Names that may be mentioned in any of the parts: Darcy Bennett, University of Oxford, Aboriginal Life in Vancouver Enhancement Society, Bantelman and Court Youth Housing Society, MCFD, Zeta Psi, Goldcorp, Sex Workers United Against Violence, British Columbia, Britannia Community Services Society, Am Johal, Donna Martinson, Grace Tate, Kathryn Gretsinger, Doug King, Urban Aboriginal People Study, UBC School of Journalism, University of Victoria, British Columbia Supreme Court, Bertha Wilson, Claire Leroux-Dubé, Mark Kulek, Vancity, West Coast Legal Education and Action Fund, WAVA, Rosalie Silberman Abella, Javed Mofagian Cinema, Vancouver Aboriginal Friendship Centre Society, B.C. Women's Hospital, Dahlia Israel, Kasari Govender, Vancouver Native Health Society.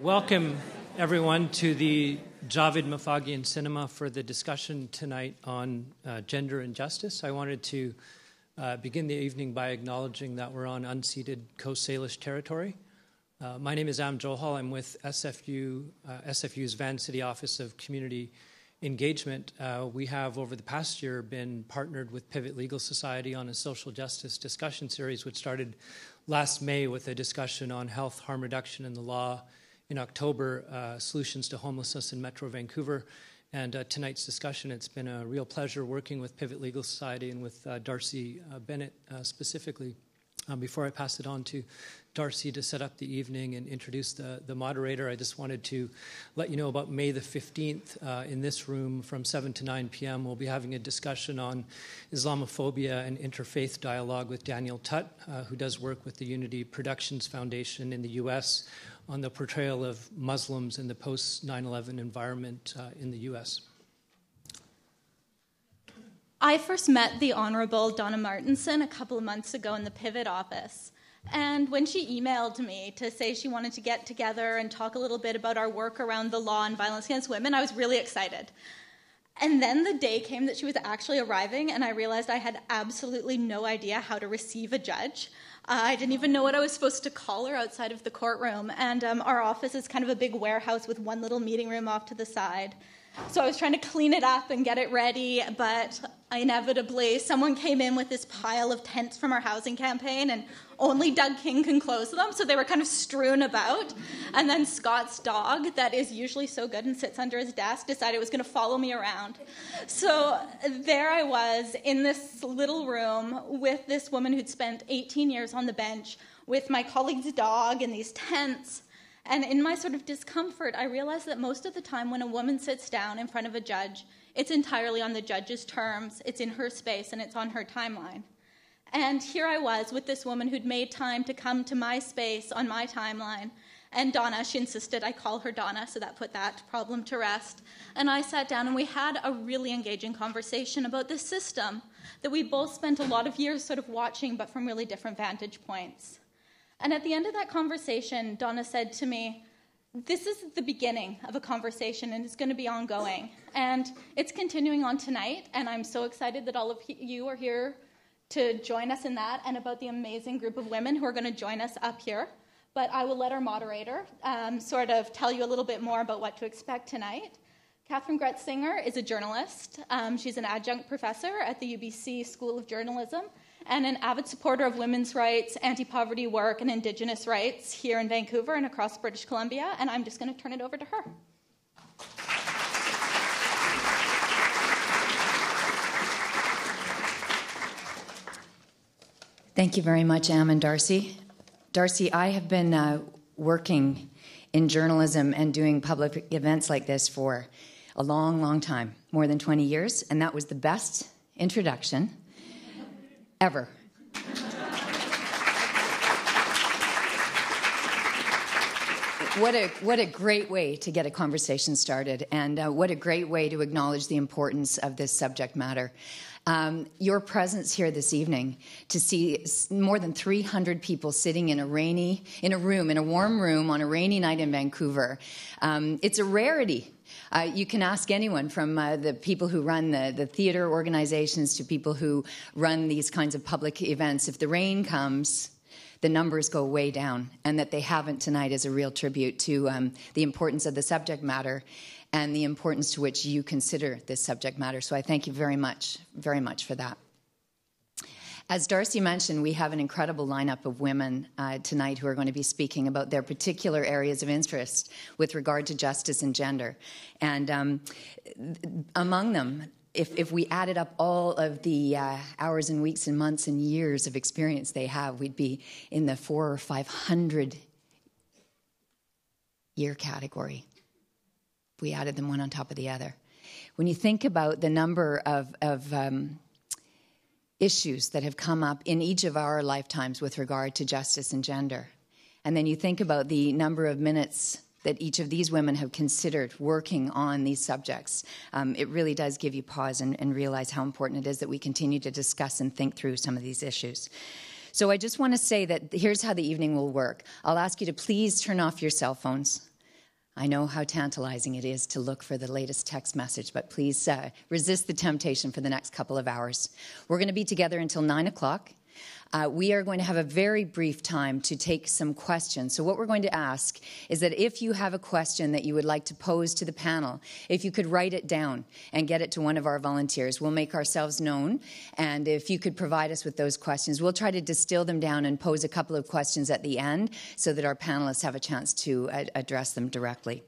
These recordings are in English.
Welcome, everyone, to the Javed Mofagian Cinema for the discussion tonight on gender injustice. I wanted to begin the evening by acknowledging that we're on unceded Coast Salish territory. My name is Am Johal. I'm with SFU's Vancity Office of Community Engagement. We have, over the past year, been partnered with Pivot Legal Society on a social justice discussion series, which started last May with a discussion on health harm reduction in the law. In October, solutions to homelessness in Metro Vancouver. And tonight's discussion, it's been a real pleasure working with Pivot Legal Society and with Darcy Bennett specifically. Before I pass it on to Darcy to set up the evening and introduce the moderator, I just wanted to let you know about May the 15th in this room from 7 to 9 p.m. We'll be having a discussion on Islamophobia and interfaith dialogue with Daniel Tutt, who does work with the Unity Productions Foundation in the U.S. on the portrayal of Muslims in the post-9/11 environment in the U.S. I first met the Honorable Donna Martinson a couple of months ago in the Pivot office. And when she emailed me to say she wanted to get together and talk a little bit about our work around the law and violence against women, I was really excited. And then the day came that she was actually arriving, and I realized I had absolutely no idea how to receive a judge. I didn't even know what I was supposed to call her outside of the courtroom. And our office is kind of a big warehouse with one little meeting room off to the side. So I was trying to clean it up and get it ready, but inevitably someone came in with this pile of tents from our housing campaign, and only Doug King can close them, so they were kind of strewn about. And then Scott's dog, that is usually so good and sits under his desk, decided it was going to follow me around. So there I was in this little room with this woman who'd spent 18 years on the bench with my colleague's dog in these tents. And in my sort of discomfort, I realized that most of the time when a woman sits down in front of a judge, it's entirely on the judge's terms, it's in her space, and it's on her timeline. And here I was with this woman who'd made time to come to my space on my timeline. And Donna, she insisted I call her Donna, so that put that problem to rest. And I sat down and we had a really engaging conversation about this system that we both spent a lot of years sort of watching, but from really different vantage points. And at the end of that conversation, Donna said to me, this is the beginning of a conversation and it's going to be ongoing. And it's continuing on tonight, and I'm so excited that all of you are here to join us in that and about the amazing group of women who are going to join us up here. But I will let our moderator sort of tell you a little bit more about what to expect tonight. Kathryn Gretsinger is a journalist. She's an adjunct professor at the UBC School of Journalism and an avid supporter of women's rights, anti-poverty work, and Indigenous rights here in Vancouver and across British Columbia, and I'm just going to turn it over to her. Thank you very much, Am and Darcy. Darcy, I have been working in journalism and doing public events like this for a long, long time, more than 20 years, and that was the best introduction ever. What a great way to get a conversation started, and what a great way to acknowledge the importance of this subject matter. Your presence here this evening, to see more than 300 people sitting in a warm room on a rainy night in Vancouver, it's a rarity. You can ask anyone, from the people who run the theater organizations to people who run these kinds of public events. If the rain comes, the numbers go way down, and that they haven't tonight is a real tribute to the importance of the subject matter and the importance to which you consider this subject matter. So I thank you very much for that. As Darcy mentioned, we have an incredible lineup of women tonight who are going to be speaking about their particular areas of interest with regard to justice and gender. And among them, if we added up all of the hours and weeks and months and years of experience they have, we'd be in the 400- or 500-year category. We added them one on top of the other. When you think about the number of issues that have come up in each of our lifetimes with regard to justice and gender. And then you think about the number of minutes that each of these women have considered working on these subjects. It really does give you pause and realize how important it is that we continue to discuss and think through some of these issues. So I just want to say that here's how the evening will work. I'll ask you to please turn off your cell phones. I know how tantalizing it is to look for the latest text message, but please resist the temptation for the next couple of hours. We're going to be together until 9 o'clock. We are going to have a very brief time to take some questions. So what we're going to ask is that if you have a question that you would like to pose to the panel, if you could write it down and get it to one of our volunteers, we'll make ourselves known. And if you could provide us with those questions, we'll try to distill them down and pose a couple of questions at the end so that our panelists have a chance to address them directly.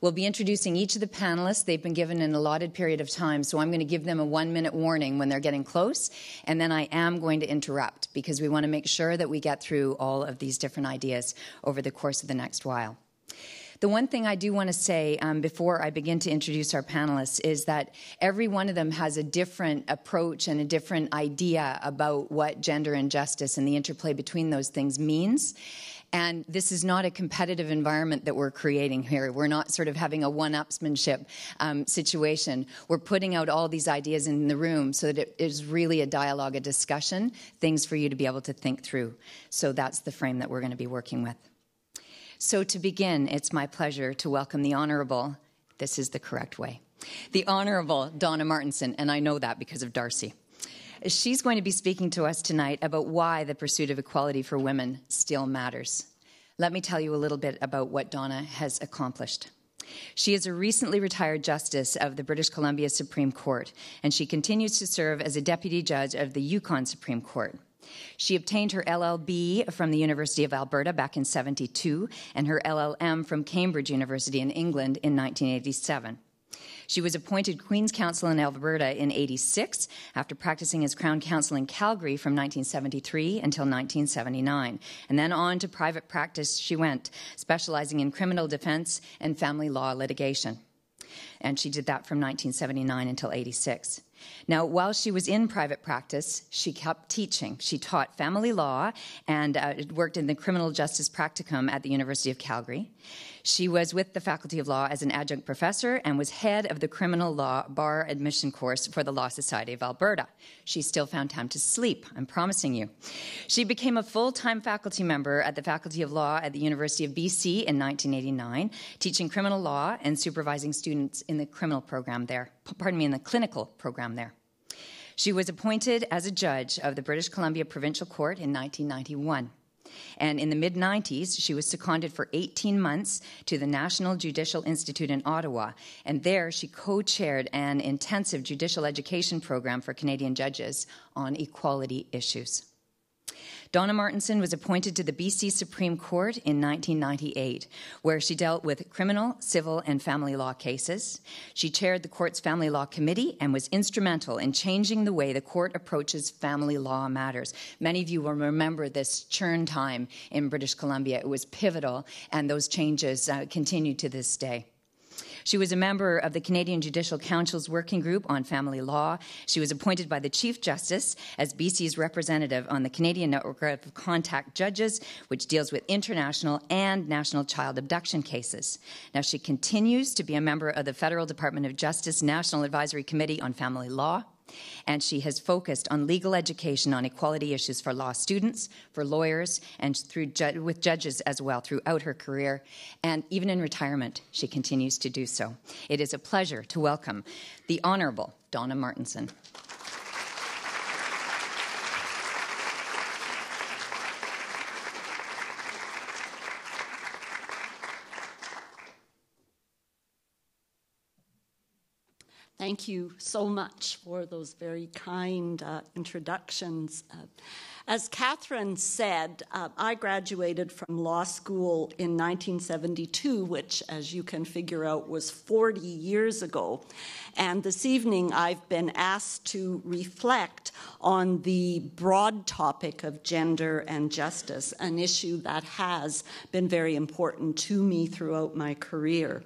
We'll be introducing each of the panelists. They've been given an allotted period of time, so I'm going to give them a 1-minute warning when they're getting close, and then I am going to interrupt because we want to make sure that we get through all of these different ideas over the course of the next while. The one thing I do want to say before I begin to introduce our panelists is that every one of them has a different approach and a different idea about what gender injustice and the interplay between those things means. And this is not a competitive environment that we're creating here. We're not sort of having a one-upsmanship situation. We're putting out all these ideas in the room so that it is really a dialogue, a discussion, things for you to be able to think through. So that's the frame that we're going to be working with. So to begin, it's my pleasure to welcome the Honourable, this is the correct way, the Honourable Donna Martinson, and I know that because of Darcy. She's going to be speaking to us tonight about why the pursuit of equality for women still matters. Let me tell you a little bit about what Donna has accomplished. She is a recently retired justice of the British Columbia Supreme Court, and she continues to serve as a deputy judge of the Yukon Supreme Court. She obtained her LLB from the University of Alberta back in 1972 and her LLM from Cambridge University in England in 1987. She was appointed Queen's Counsel in Alberta in 1986 after practicing as Crown Counsel in Calgary from 1973 until 1979, and then on to private practice she went, specializing in criminal defense and family law litigation. And she did that from 1979 until 1986. Now, while she was in private practice, she kept teaching. She taught family law and worked in the criminal justice practicum at the University of Calgary. She was with the Faculty of Law as an adjunct professor and was head of the criminal law bar admission course for the Law Society of Alberta. She still found time to sleep, I'm promising you. She became a full-time faculty member at the Faculty of Law at the University of BC in 1989, teaching criminal law and supervising students in the criminal program there. Pardon me, in the clinical program there. She was appointed as a judge of the British Columbia Provincial Court in 1991. And in the mid-90s, she was seconded for 18 months to the National Judicial Institute in Ottawa. And there, she co-chaired an intensive judicial education program for Canadian judges on equality issues. Donna Martinson was appointed to the B.C. Supreme Court in 1998, where she dealt with criminal, civil, and family law cases. She chaired the court's Family Law Committee and was instrumental in changing the way the court approaches family law matters. Many of you will remember this churn time in British Columbia. It was pivotal, and those changes continue to this day. She was a member of the Canadian Judicial Council's Working Group on Family Law. She was appointed by the Chief Justice as BC's representative on the Canadian Network of Contact Judges, which deals with international and national child abduction cases. Now, she continues to be a member of the Federal Department of Justice National Advisory Committee on Family Law, and she has focused on legal education on equality issues for law students, for lawyers, and with judges as well throughout her career. And even in retirement, she continues to do so. It is a pleasure to welcome the Honourable Donna Martinson. Thank you so much for those very kind introductions. As Kathryn said, I graduated from law school in 1972, which, as you can figure out, was 40 years ago. And this evening, I've been asked to reflect on the broad topic of gender and justice, an issue that has been very important to me throughout my career.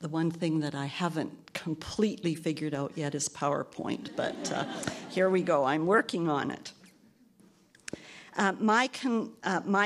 The one thing that I haven't completely figured out yet is PowerPoint, but here we go. I'm working on it. My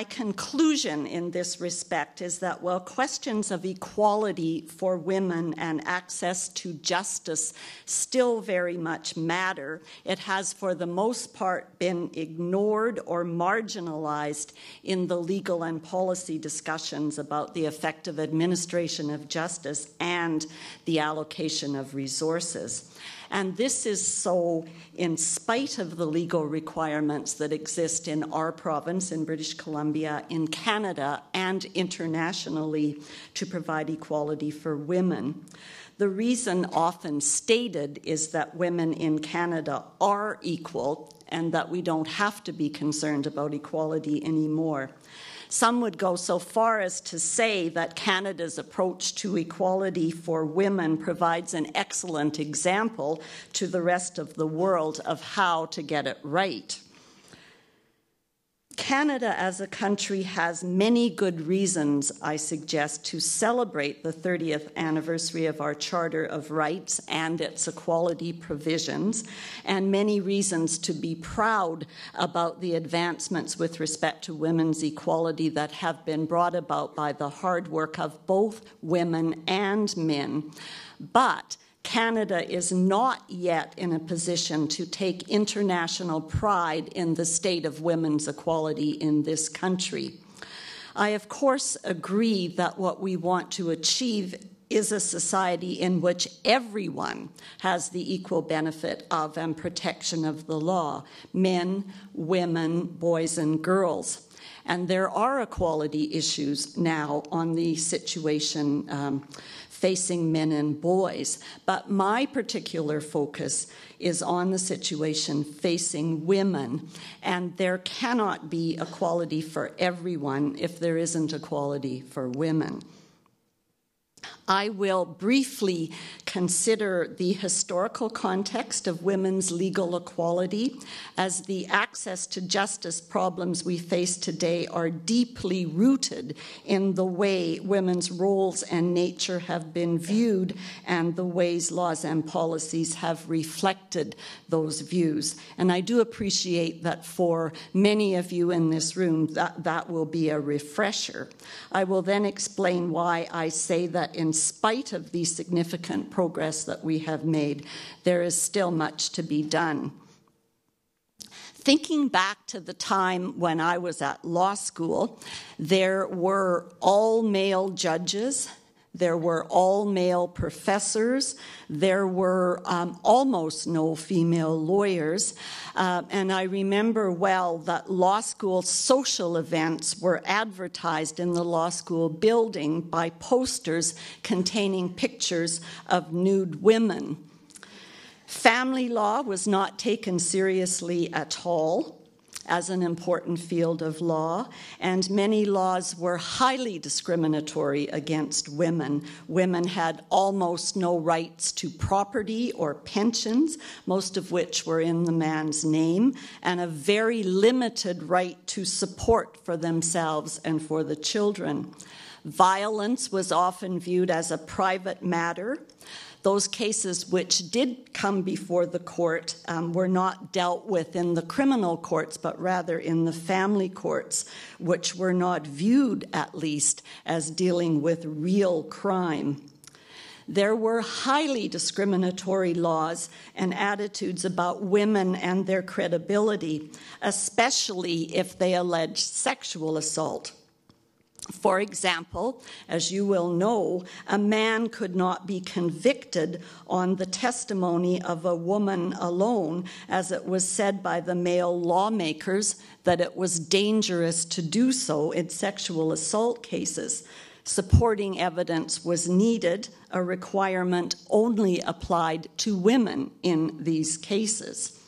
conclusion in this respect is that while questions of equality for women and access to justice still very much matter, it has for the most part been ignored or marginalized in the legal and policy discussions about the effective administration of justice and the allocation of resources. And this is so in spite of the legal requirements that exist in our province, in British Columbia, in Canada, and internationally to provide equality for women. The reason often stated is that women in Canada are equal and that we don't have to be concerned about equality anymore. Some would go so far as to say that Canada's approach to equality for women provides an excellent example to the rest of the world of how to get it right. Canada as a country has many good reasons, I suggest, to celebrate the 30th anniversary of our Charter of Rights and its equality provisions, and many reasons to be proud about the advancements with respect to women's equality that have been brought about by the hard work of both women and men. But Canada is not yet in a position to take international pride in the state of women's equality in this country. I, of course, agree that what we want to achieve is a society in which everyone has the equal benefit of and protection of the law, men, women, boys, and girls. And there are equality issues now on the situation facing men and boys, but my particular focus is on the situation facing women, and there cannot be equality for everyone if there isn't equality for women. I will briefly consider the historical context of women's legal equality, as the access to justice problems we face today are deeply rooted in the way women's roles and nature have been viewed and the ways laws and policies have reflected those views. And I do appreciate that for many of you in this room, that will be a refresher. I will then explain why I say that in spite of the significant progress that we have made, there is still much to be done. Thinking back to the time when I was at law school, there were all-male judges, there were all-male professors, there were almost no female lawyers, and I remember well that law school social events were advertised in the law school building by posters containing pictures of nude women. Family law was not taken seriously at all as an important field of law, and many laws were highly discriminatory against women. Women had almost no rights to property or pensions, most of which were in the man's name, and a very limited right to support for themselves and for the children. Violence was often viewed as a private matter. Those cases which did come before the court were not dealt with in the criminal courts, but rather in the family courts, which were not viewed, at least, as dealing with real crime. There were highly discriminatory laws and attitudes about women and their credibility, especially if they alleged sexual assault. For example, as you will know, a man could not be convicted on the testimony of a woman alone, as it was said by the male lawmakers that it was dangerous to do so in sexual assault cases. Supporting evidence was needed, a requirement only applied to women in these cases.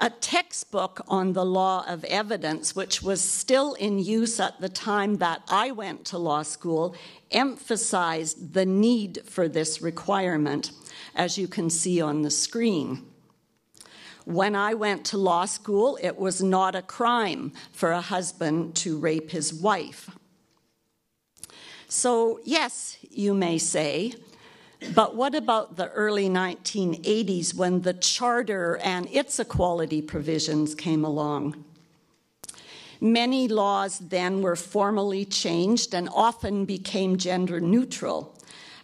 A textbook on the law of evidence, which was still in use at the time that I went to law school, emphasized the need for this requirement, as you can see on the screen. When I went to law school, it was not a crime for a husband to rape his wife. So, yes, you may say, but what about the early 1980s when the Charter and its equality provisions came along? Many laws then were formally changed and often became gender neutral.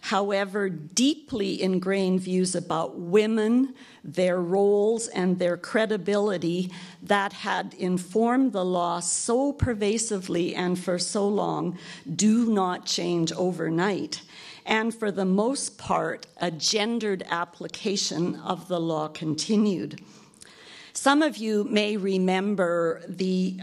However, deeply ingrained views about women, their roles, and their credibility that had informed the law so pervasively and for so long do not change overnight. And for the most part, a gendered application of the law continued. Some of you may remember the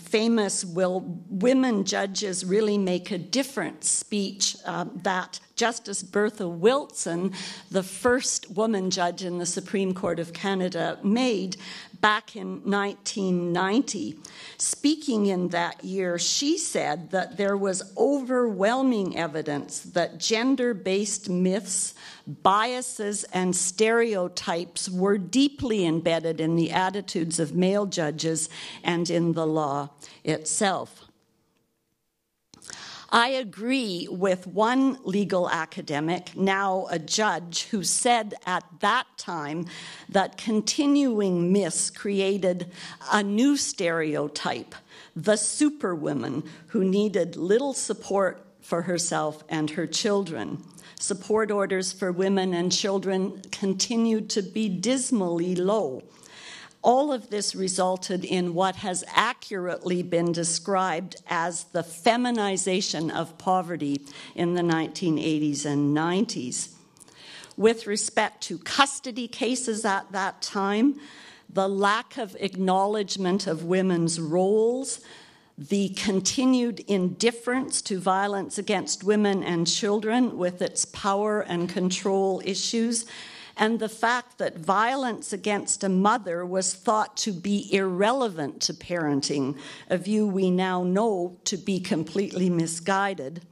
famous "Will Women Judges Really Make a Difference?" speech that Justice Bertha Wilson, the first woman judge in the Supreme Court of Canada, made back in 1990. Speaking in that year, she said that there was overwhelming evidence that gender-based myths, biases, and stereotypes were deeply embedded in the attitudes of male judges and in the law itself. I agree with one legal academic, now a judge, who said at that time that continuing myths created a new stereotype, the superwoman who needed little support for herself and her children. Support orders for women and children continued to be dismally low. All of this resulted in what has accurately been described as the feminization of poverty in the 1980s and 90s. With respect to custody cases at that time, the lack of acknowledgement of women's roles, the continued indifference to violence against women and children with its power and control issues, and the fact that violence against a mother was thought to be irrelevant to parenting, a view we now know to be completely misguided,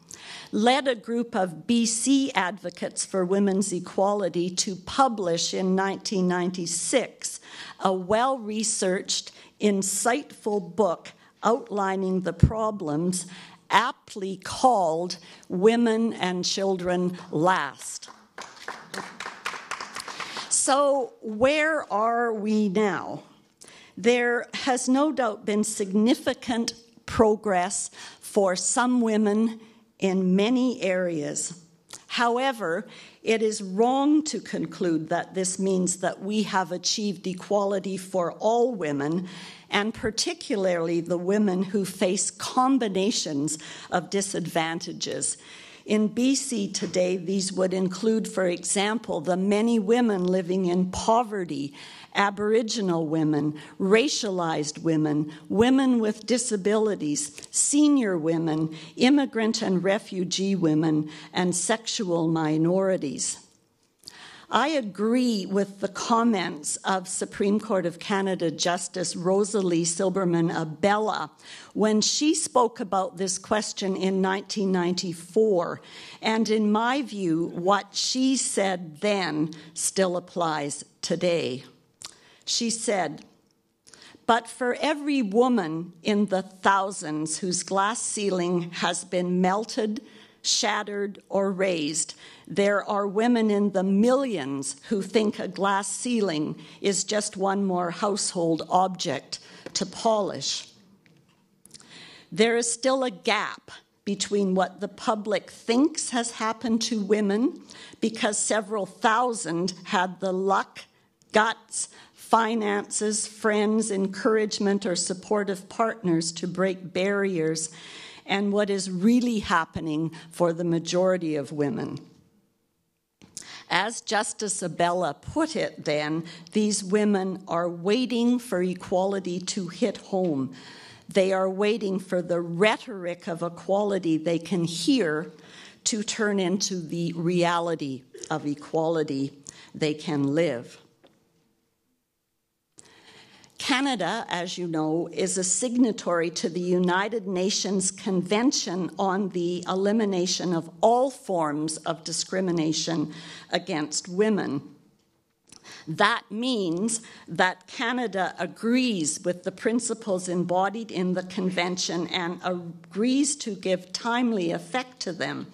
led a group of BC advocates for women's equality to publish in 1996 a well-researched, insightful book outlining the problems aptly called Women and Children Last. So where are we now? There has no doubt been significant progress for some women in many areas. However, it is wrong to conclude that this means that we have achieved equality for all women, and particularly the women who face combinations of disadvantages. In BC today, these would include, for example, the many women living in poverty, Aboriginal women, racialized women, women with disabilities, senior women, immigrant and refugee women, and sexual minorities. I agree with the comments of Supreme Court of Canada Justice Rosalie Silberman Abella when she spoke about this question in 1994, and in my view, what she said then still applies today. She said, "But for every woman in the thousands whose glass ceiling has been melted, shattered, or raised, there are women in the millions who think a glass ceiling is just one more household object to polish. There is still a gap between what the public thinks has happened to women, because several thousand had the luck, guts, finances, friends, encouragement, or supportive partners to break barriers, and what is really happening for the majority of women." As Justice Abella put it then, these women are waiting for equality to hit home. They are waiting for the rhetoric of equality they can hear to turn into the reality of equality they can live. Canada, as you know, is a signatory to the United Nations Convention on the Elimination of All Forms of Discrimination Against Women. That means that Canada agrees with the principles embodied in the convention and agrees to give timely effect to them.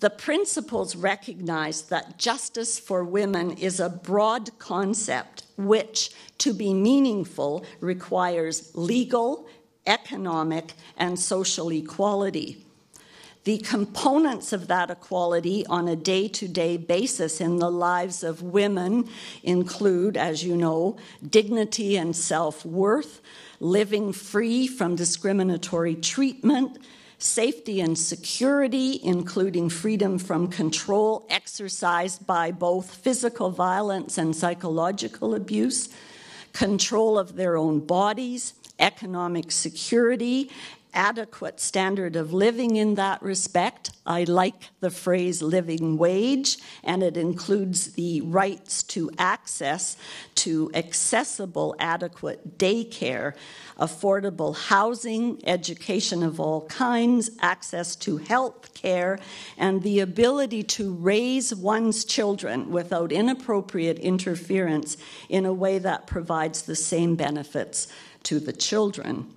The principles recognize that justice for women is a broad concept which, to be meaningful, requires legal, economic, and social equality. The components of that equality on a day-to-day basis in the lives of women include, as you know, dignity and self-worth, living free from discriminatory treatment, safety and security, including freedom from control exercised by both physical violence and psychological abuse, control of their own bodies, economic security, adequate standard of living in that respect. I like the phrase living wage, and it includes the rights to access to accessible, adequate daycare, affordable housing, education of all kinds, access to health care, and the ability to raise one's children without inappropriate interference in a way that provides the same benefits to the children.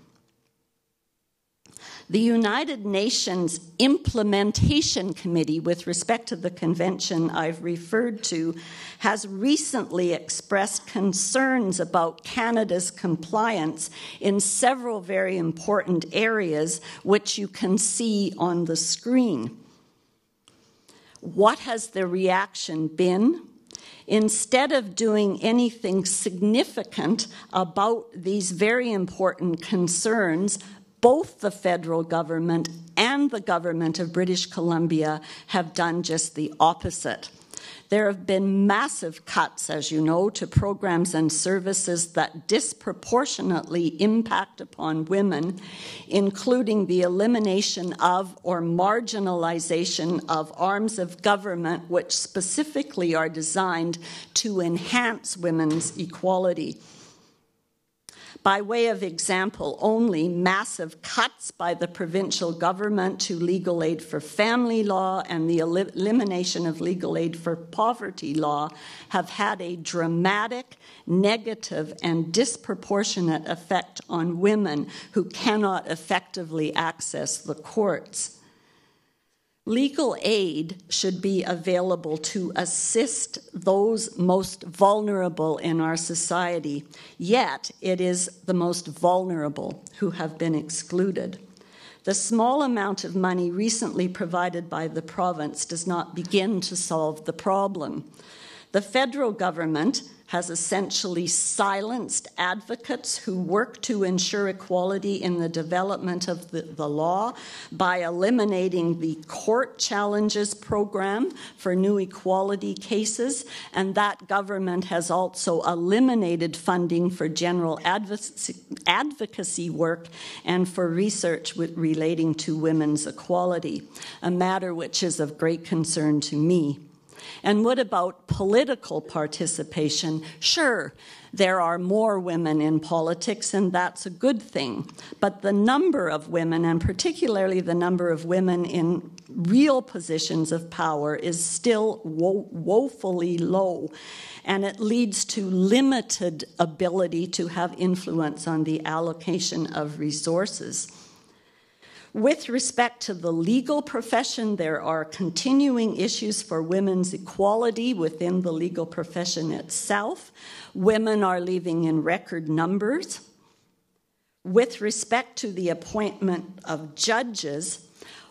The United Nations Implementation Committee, with respect to the convention I've referred to, has recently expressed concerns about Canada's compliance in several very important areas, which you can see on the screen. What has the reaction been? Instead of doing anything significant about these very important concerns, both the federal government and the government of British Columbia have done just the opposite. There have been massive cuts, as you know, to programs and services that disproportionately impact upon women, including the elimination of or marginalization of arms of government which specifically are designed to enhance women's equality. By way of example only, massive cuts by the provincial government to legal aid for family law and the elimination of legal aid for poverty law have had a dramatic, negative, and disproportionate effect on women who cannot effectively access the courts. Legal aid should be available to assist those most vulnerable in our society, yet it is the most vulnerable who have been excluded. The small amount of money recently provided by the province does not begin to solve the problem. The federal government has essentially silenced advocates who work to ensure equality in the development of the law by eliminating the court challenges program for new equality cases, and that government has also eliminated funding for general advocacy work and for research relating to women's equality, a matter which is of great concern to me. And what about political participation? Sure, there are more women in politics, and that's a good thing. But the number of women, and particularly the number of women in real positions of power, is still woefully low, and it leads to limited ability to have influence on the allocation of resources. With respect to the legal profession, there are continuing issues for women's equality within the legal profession itself. Women are leaving in record numbers. With respect to the appointment of judges,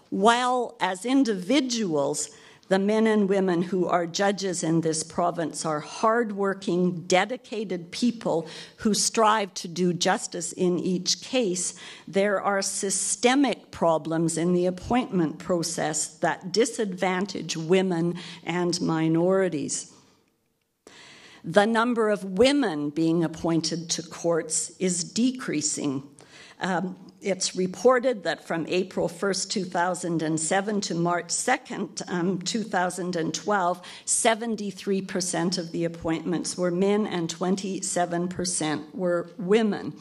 while as individuals, the men and women who are judges in this province are hardworking, dedicated people who strive to do justice in each case. There are systemic problems in the appointment process that disadvantage women and minorities. The number of women being appointed to courts is decreasing. It's reported that from April 1st, 2007 to March 2nd, 2012, 73% of the appointments were men and 27% were women.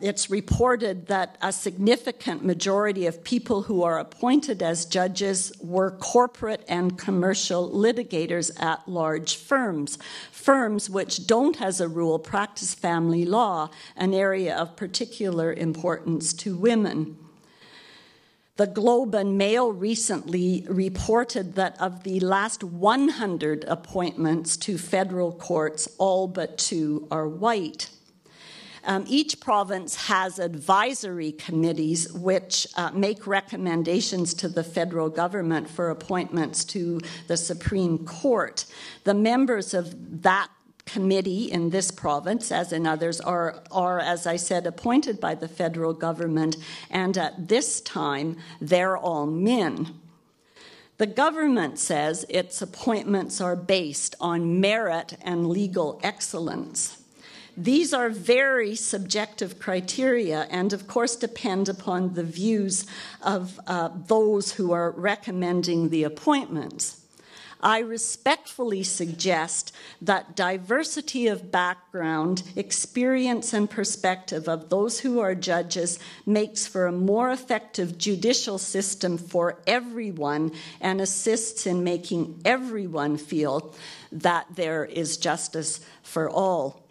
It's reported that a significant majority of people who are appointed as judges were corporate and commercial litigators at large firms, firms which don't, as a rule, practice family law, an area of particular importance to women. The Globe and Mail recently reported that of the last 100 appointments to federal courts, all but 2 are white. Each province has advisory committees which make recommendations to the federal government for appointments to the Supreme Court. The members of that committee in this province, as in others, are, as I said, appointed by the federal government, and at this time, they're all men. The government says its appointments are based on merit and legal excellence. These are very subjective criteria and, of course, depend upon the views of those who are recommending the appointments. I respectfully suggest that diversity of background, experience, and perspective of those who are judges makes for a more effective judicial system for everyone and assists in making everyone feel that there is justice for all.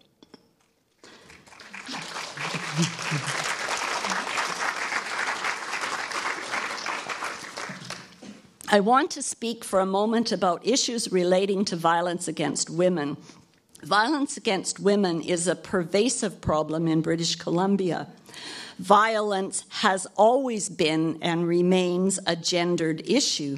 I want to speak for a moment about issues relating to violence against women. Violence against women is a pervasive problem in British Columbia. Violence has always been and remains a gendered issue.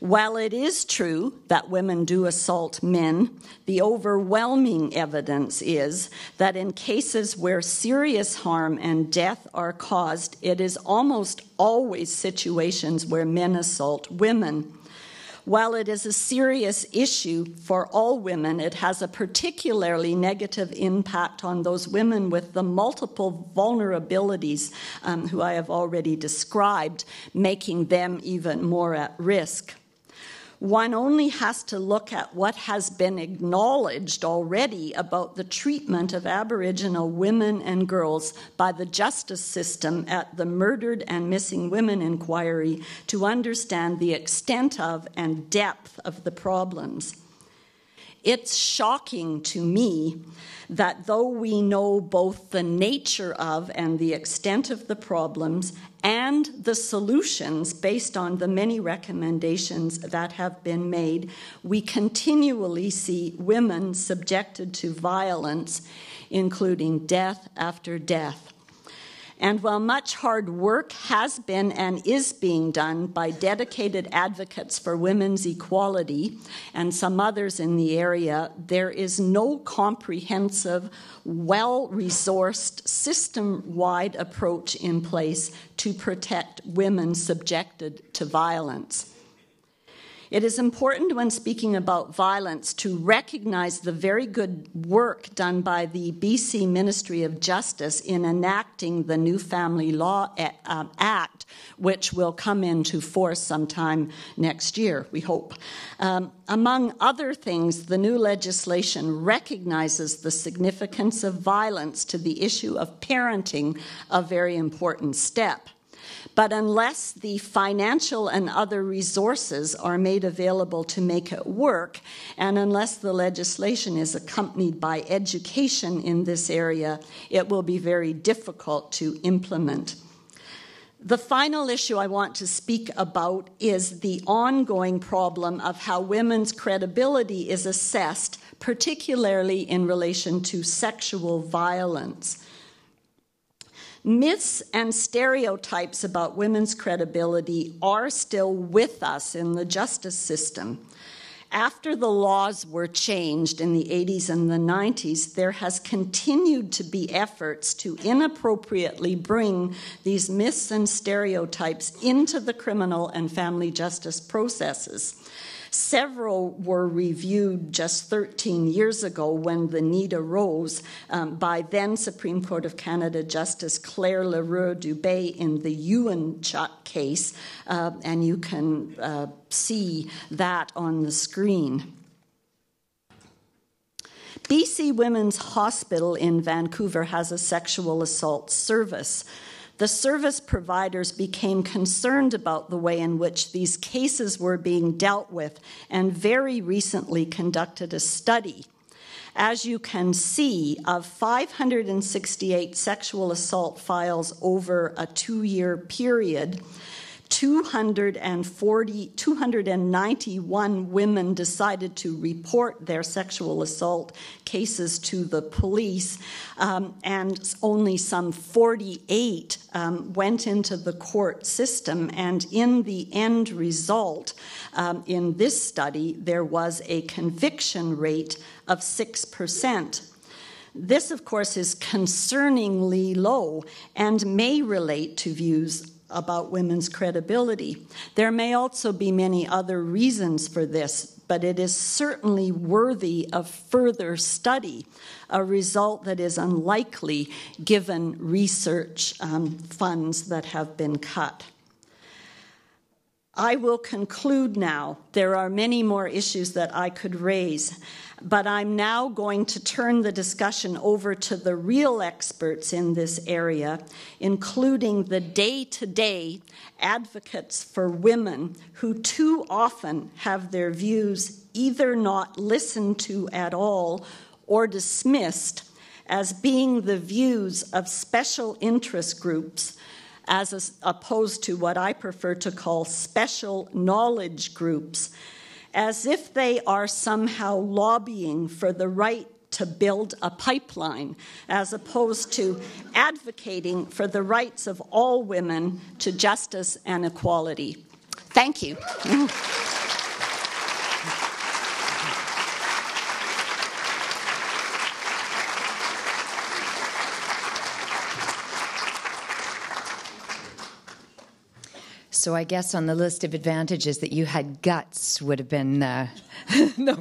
While it is true that women do assault men, the overwhelming evidence is that in cases where serious harm and death are caused, it is almost always situations where men assault women. While it is a serious issue for all women, it has a particularly negative impact on those women with the multiple vulnerabilities who I have already described, making them even more at risk. One only has to look at what has been acknowledged already about the treatment of Aboriginal women and girls by the justice system at the Murdered and Missing Women Inquiry to understand the extent of and depth of the problems. It's shocking to me that though we know both the nature of and the extent of the problems and the solutions based on the many recommendations that have been made, we continually see women subjected to violence, including death after death. And while much hard work has been and is being done by dedicated advocates for women's equality and some others in the area, there is no comprehensive, well-resourced, system-wide approach in place to protect women subjected to violence. It is important when speaking about violence to recognize the very good work done by the B.C. Ministry of Justice in enacting the new Family Law Act, which will come into force sometime next year, we hope. Among other things, the new legislation recognizes the significance of violence to the issue of parenting, a very important step. But unless the financial and other resources are made available to make it work, and unless the legislation is accompanied by education in this area, it will be very difficult to implement. The final issue I want to speak about is the ongoing problem of how women's credibility is assessed, particularly in relation to sexual violence. Myths and stereotypes about women's credibility are still with us in the justice system. After the laws were changed in the 80s and the 90s, there has continued to be efforts to inappropriately bring these myths and stereotypes into the criminal and family justice processes. Several were reviewed just 13 years ago when the need arose by then Supreme Court of Canada Justice Claire Leroux-Dubé in the Ewanchuk case, and you can see that on the screen. B.C. Women's Hospital in Vancouver has a sexual assault service. The service providers became concerned about the way in which these cases were being dealt with and very recently conducted a study. As you can see, of 568 sexual assault files over a 2-year period, 291 women decided to report their sexual assault cases to the police, and only some 48 went into the court system. And in the end result, in this study, there was a conviction rate of 6%. This, of course, is concerningly low and may relate to views about women's credibility. There may also be many other reasons for this, but it is certainly worthy of further study, a result that is unlikely given research funds that have been cut. I will conclude now. There are many more issues that I could raise, but I'm now going to turn the discussion over to the real experts in this area, including the day-to-day advocates for women who too often have their views either not listened to at all or dismissed as being the views of special interest groups, as opposed to what I prefer to call special knowledge groups, as if they are somehow lobbying for the right to build a pipeline, as opposed to advocating for the rights of all women to justice and equality. Thank you. So I guess on the list of advantages that you had, guts would have been the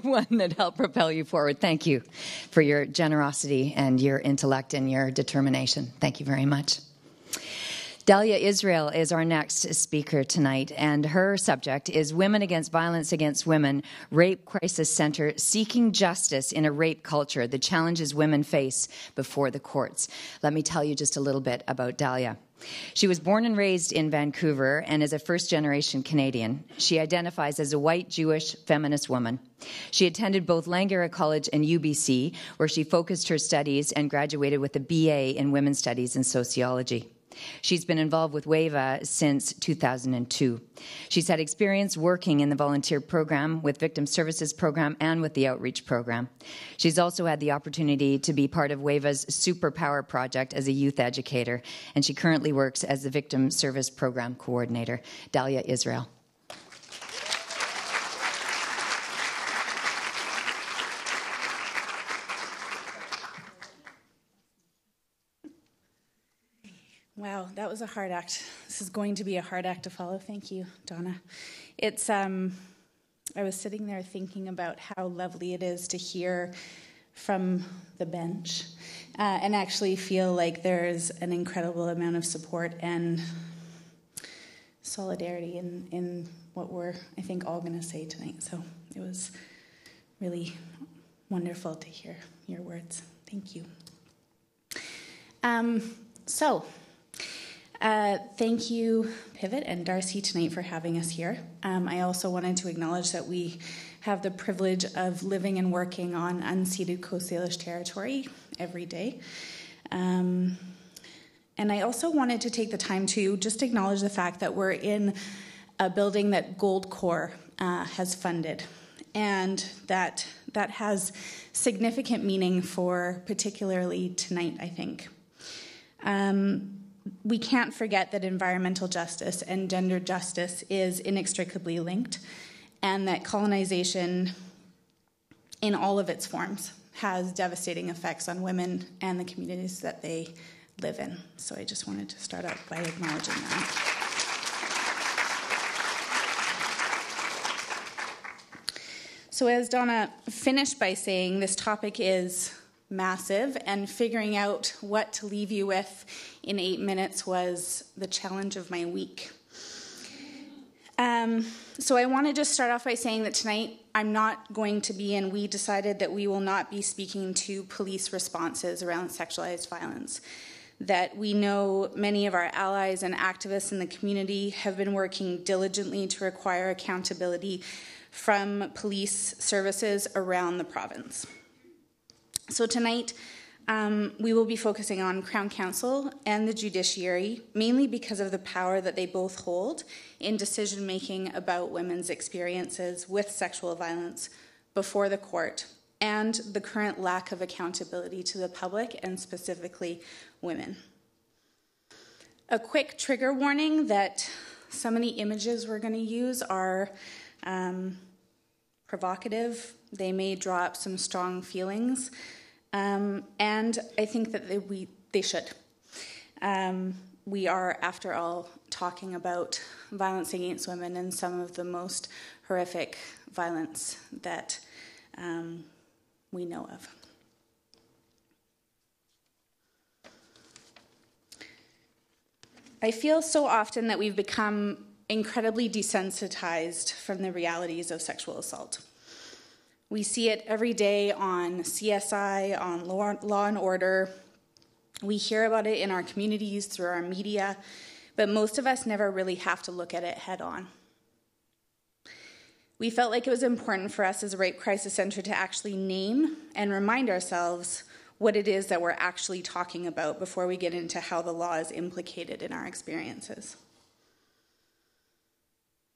one that helped propel you forward. Thank you for your generosity and your intellect and your determination. Thank you very much. Dahlia Israel is our next speaker tonight, and her subject is Women Against Violence Against Women, Rape Crisis Center, Seeking Justice in a Rape Culture, the Challenges Women Face Before the Courts. Let me tell you just a little bit about Dahlia. She was born and raised in Vancouver and is a first-generation Canadian. She identifies as a white Jewish feminist woman. She attended both Langara College and UBC, where she focused her studies and graduated with a BA in Women's Studies and Sociology. She's been involved with WAVA since 2002. She's had experience working in the volunteer program, with victim services program, and with the outreach program. She's also had the opportunity to be part of WAVA's Superpower Project as a youth educator, and she currently works as the victim service program coordinator. Dahlia Israel. Wow, that was a hard act. This is going to be a hard act to follow. Thank you, Donna. It's, I was sitting there thinking about how lovely it is to hear from the bench and actually feel like there's an incredible amount of support and solidarity in what we're, I think, all going to say tonight. So it was really wonderful to hear your words. Thank you. Thank you, Pivot and Darcy, tonight for having us here. I also wanted to acknowledge that we have the privilege of living and working on unceded Coast Salish territory every day. And I also wanted to take the time to just acknowledge the fact that we're in a building that Goldcorp has funded, and that has significant meaning for particularly tonight, I think. We can't forget that environmental justice and gender justice is inextricably linked, and that colonization in all of its forms has devastating effects on women and the communities that they live in. So I just wanted to start out by acknowledging that. So as Donna finished by saying, this topic is massive, and figuring out what to leave you with in 8 minutes was the challenge of my week. So I want to just start off by saying that tonight I'm not going to be, and we decided that we will not be speaking to police responses around sexualized violence. That we know many of our allies and activists in the community have been working diligently to require accountability from police services around the province. So tonight, We will be focusing on Crown Council and the judiciary, mainly because of the power that they both hold in decision-making about women's experiences with sexual violence before the court, and the current lack of accountability to the public and specifically women. A quick trigger warning that some of the images we're going to use are provocative. They may draw up some strong feelings. And I think that they should. We are, after all, talking about violence against women and some of the most horrific violence that we know of. I feel so often that we've become incredibly desensitized from the realities of sexual assault. We see it every day on CSI, on Law and Order. We hear about it in our communities through our media, but most of us never really have to look at it head on. We felt like it was important for us as a Rape Crisis Centre to actually name and remind ourselves what it is that we're actually talking about before we get into how the law is implicated in our experiences.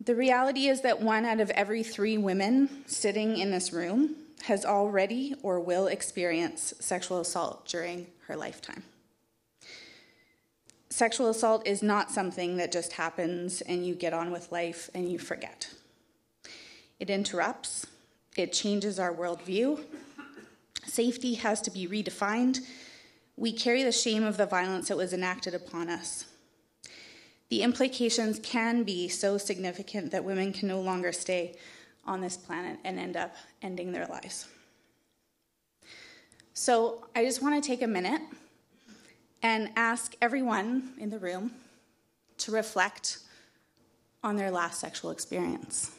The reality is that 1 out of every 3 women sitting in this room has already or will experience sexual assault during her lifetime. Sexual assault is not something that just happens and you get on with life and you forget. It interrupts, it changes our worldview, safety has to be redefined, we carry the shame of the violence that was enacted upon us. The implications can be so significant that women can no longer stay on this planet and end up ending their lives. So I just want to take a minute and ask everyone in the room to reflect on their last sexual experience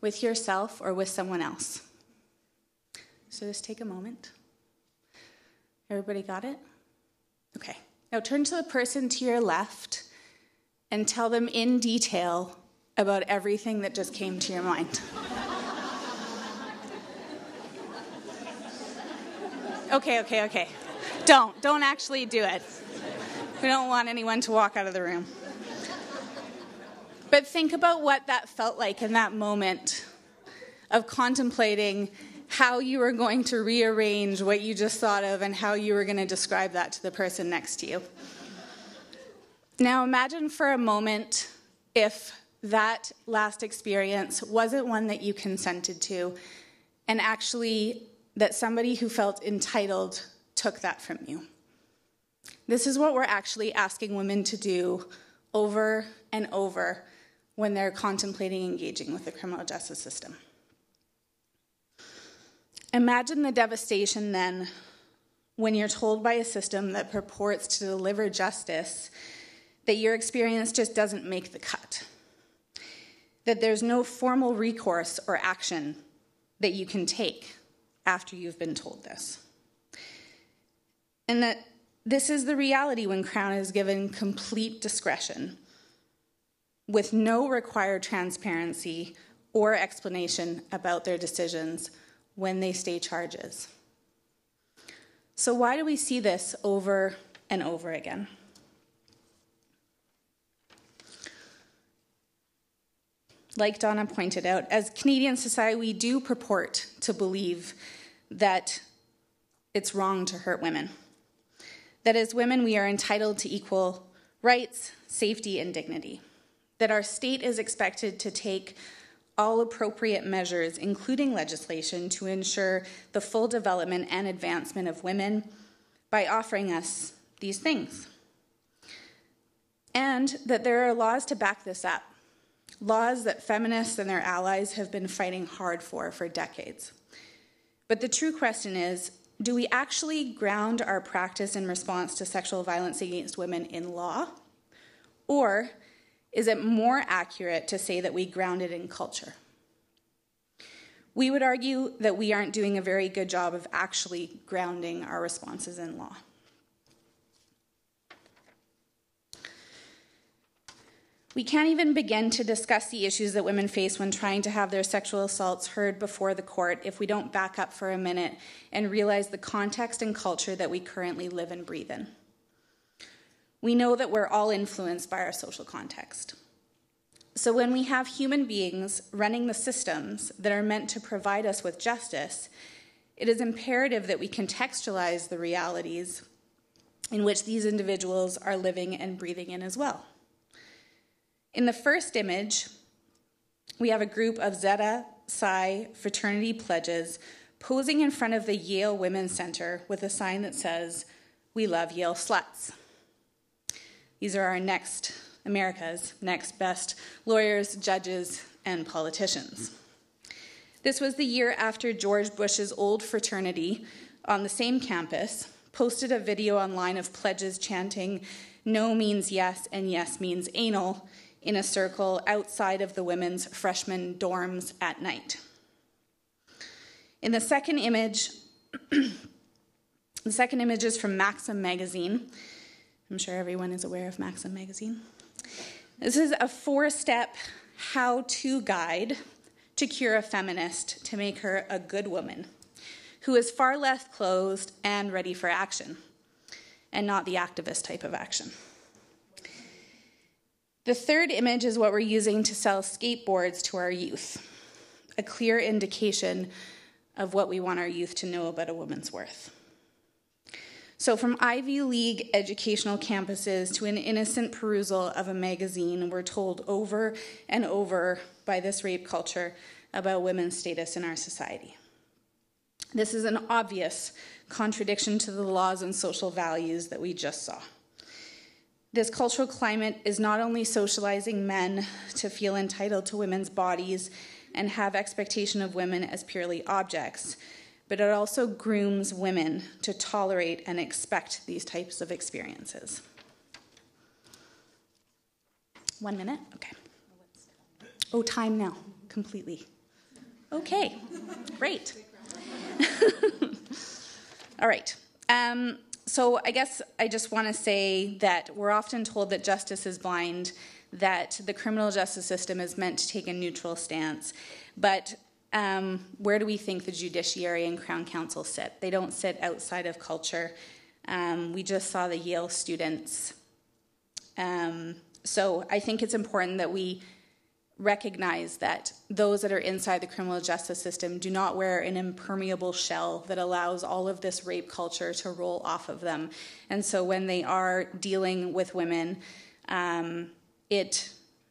with yourself or with someone else. So just take a moment. Everybody got it? Okay. Now turn to the person to your left and tell them in detail about everything that just came to your mind. Okay. Don't actually do it. We don't want anyone to walk out of the room. But think about what that felt like in that moment of contemplating how you were going to rearrange what you just thought of and how you were going to describe that to the person next to you. Now imagine for a moment if that last experience wasn't one that you consented to, and actually that somebody who felt entitled took that from you. This is what we're actually asking women to do over and over when they're contemplating engaging with the criminal justice system. Imagine the devastation then when you're told by a system that purports to deliver justice that your experience just doesn't make the cut, that there's no formal recourse or action that you can take after you've been told this. And that this is the reality when Crown is given complete discretion with no required transparency or explanation about their decisions when they stay charges. So why do we see this over and over again? Like Donna pointed out, as Canadian society, we do purport to believe that it's wrong to hurt women. That as women, we are entitled to equal rights, safety, and dignity. That our state is expected to take all appropriate measures, including legislation, to ensure the full development and advancement of women by offering us these things. And that there are laws to back this up. Laws that feminists and their allies have been fighting hard for decades. But the true question is, do we actually ground our practice in response to sexual violence against women in law? Or is it more accurate to say that we ground it in culture? We would argue that we aren't doing a very good job of actually grounding our responses in law. We can't even begin to discuss the issues that women face when trying to have their sexual assaults heard before the court if we don't back up for a minute and realize the context and culture that we currently live and breathe in. We know that we're all influenced by our social context. So when we have human beings running the systems that are meant to provide us with justice, it is imperative that we contextualize the realities in which these individuals are living and breathing in as well. In the first image, we have a group of Zeta Psi fraternity pledges posing in front of the Yale Women's Center with a sign that says, "We love Yale sluts." These are our America's next best lawyers, judges, and politicians. This was the year after George Bush's old fraternity on the same campus posted a video online of pledges chanting "no means yes and yes means anal" in a circle outside of the women's freshman dorms at night. In the second image, the second image is from Maxim magazine. I'm sure everyone is aware of Maxim magazine. This is a 4-step how-to guide to cure a feminist to make her a good woman who is far less closed and ready for action, and not the activist type of action. The third image is what we're using to sell skateboards to our youth, a clear indication of what we want our youth to know about a woman's worth. So from Ivy League educational campuses to an innocent perusal of a magazine, we're told over and over by this rape culture about women's status in our society. This is an obvious contradiction to the laws and social values that we just saw. This cultural climate is not only socializing men to feel entitled to women's bodies and have expectation of women as purely objects, but it also grooms women to tolerate and expect these types of experiences. 1 minute? Okay. Oh, time now, completely. Okay, great. All right. So I guess I just want to say that we're often told that justice is blind, that the criminal justice system is meant to take a neutral stance, but where do we think the judiciary and Crown Council sit? They don't sit outside of culture. We just saw the Yale students. So I think it's important that we recognize that those that are inside the criminal justice system do not wear an impermeable shell that allows all of this rape culture to roll off of them. And so when they are dealing with women,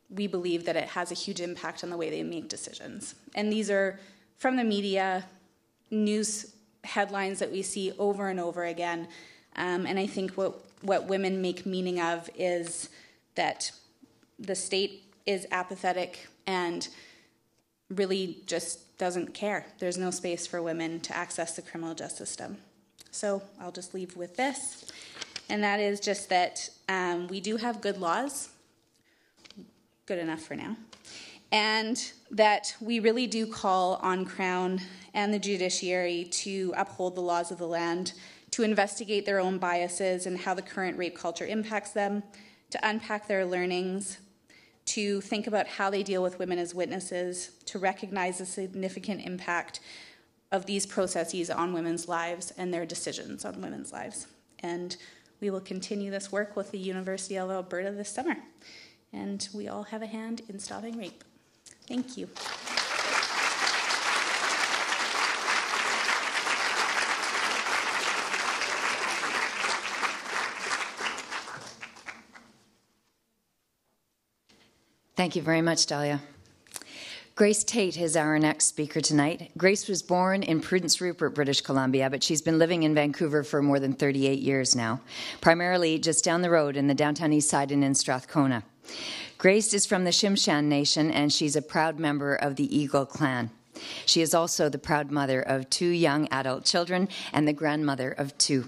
we believe that it has a huge impact on the way they make decisions. And these are from the media, news headlines that we see over and over again. And I think what women make meaning of is that the state is apathetic and really just doesn't care. There's no space for women to access the criminal justice system. So I'll just leave with this. And that is just that we do have good laws. Good enough for now, and that we really do call on Crown and the judiciary to uphold the laws of the land, to investigate their own biases and how the current rape culture impacts them, to unpack their learnings, to think about how they deal with women as witnesses, to recognize the significant impact of these processes on women's lives and their decisions on women's lives. And we will continue this work with the University of Alberta this summer. And we all have a hand in stopping rape. Thank you. Thank you very much, Dahlia. Grace Tate is our next speaker tonight. Grace was born in Prince Rupert, British Columbia, but she's been living in Vancouver for more than 38 years now, primarily just down the road in the downtown east side and in Strathcona. Grace is from the Shimshan Nation, and she's a proud member of the Eagle Clan. She is also the proud mother of 2 young adult children and the grandmother of 2.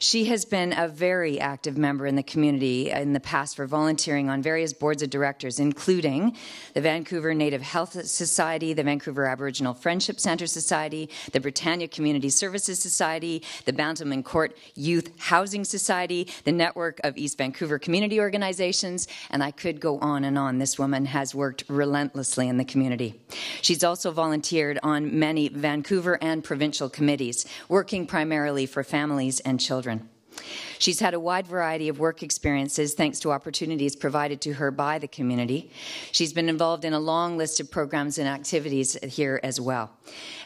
She has been a very active member in the community in the past for volunteering on various boards of directors, including the Vancouver Native Health Society, the Vancouver Aboriginal Friendship Centre Society, the Britannia Community Services Society, the Bantelman and Court Youth Housing Society, the Network of East Vancouver Community Organizations, and I could go on and on. This woman has worked relentlessly in the community. She's also volunteered on many Vancouver and provincial committees, working primarily for families and children. She's had a wide variety of work experiences thanks to opportunities provided to her by the community. She's been involved in a long list of programs and activities here as well.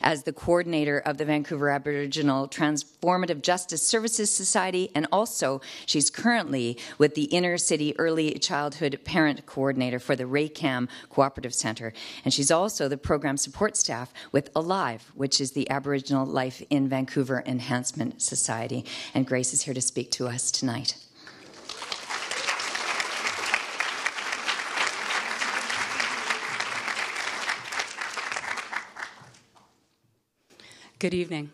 As the coordinator of the Vancouver Aboriginal Transformative Justice Services Society, and also she's currently with the Inner City Early Childhood Parent Coordinator for the RayCam Cooperative Center. And she's also the program support staff with ALIVE, which is the Aboriginal Life in Vancouver Enhancement Society. And Grace is here to speak to us tonight. Good evening.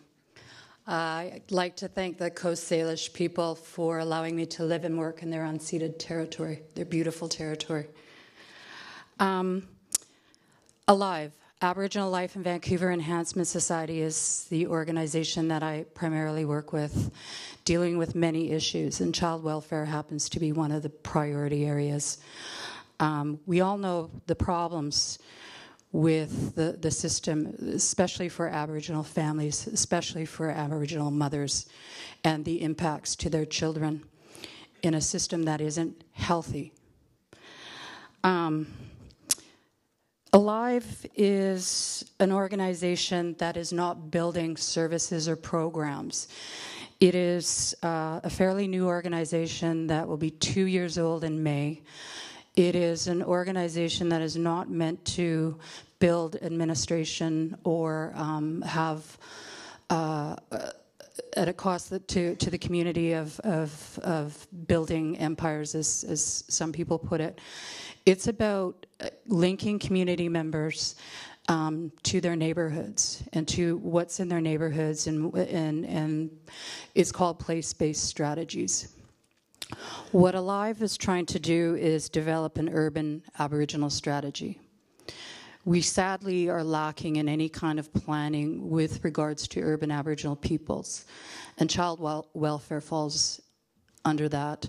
I'd like to thank the Coast Salish people for allowing me to live and work in their unceded territory, their beautiful territory. ALIVE, Aboriginal Life in Vancouver Enhancement Society, is the organization that I primarily work with, dealing with many issues, and child welfare happens to be one of the priority areas. We all know the problems with the system, especially for Aboriginal families, especially for Aboriginal mothers, and the impacts to their children in a system that isn't healthy. ALIVE is an organization that is not building services or programs. It is a fairly new organization that will be 2 years old in May. It is an organization that is not meant to build administration or have at a cost to the community of building empires, as some people put it. It's about linking community members to their neighborhoods and to what's in their neighborhoods, and it's called place-based strategies. What ALIVE is trying to do is develop an urban Aboriginal strategy. We sadly are lacking in any kind of planning with regards to urban Aboriginal peoples, and child welfare falls under that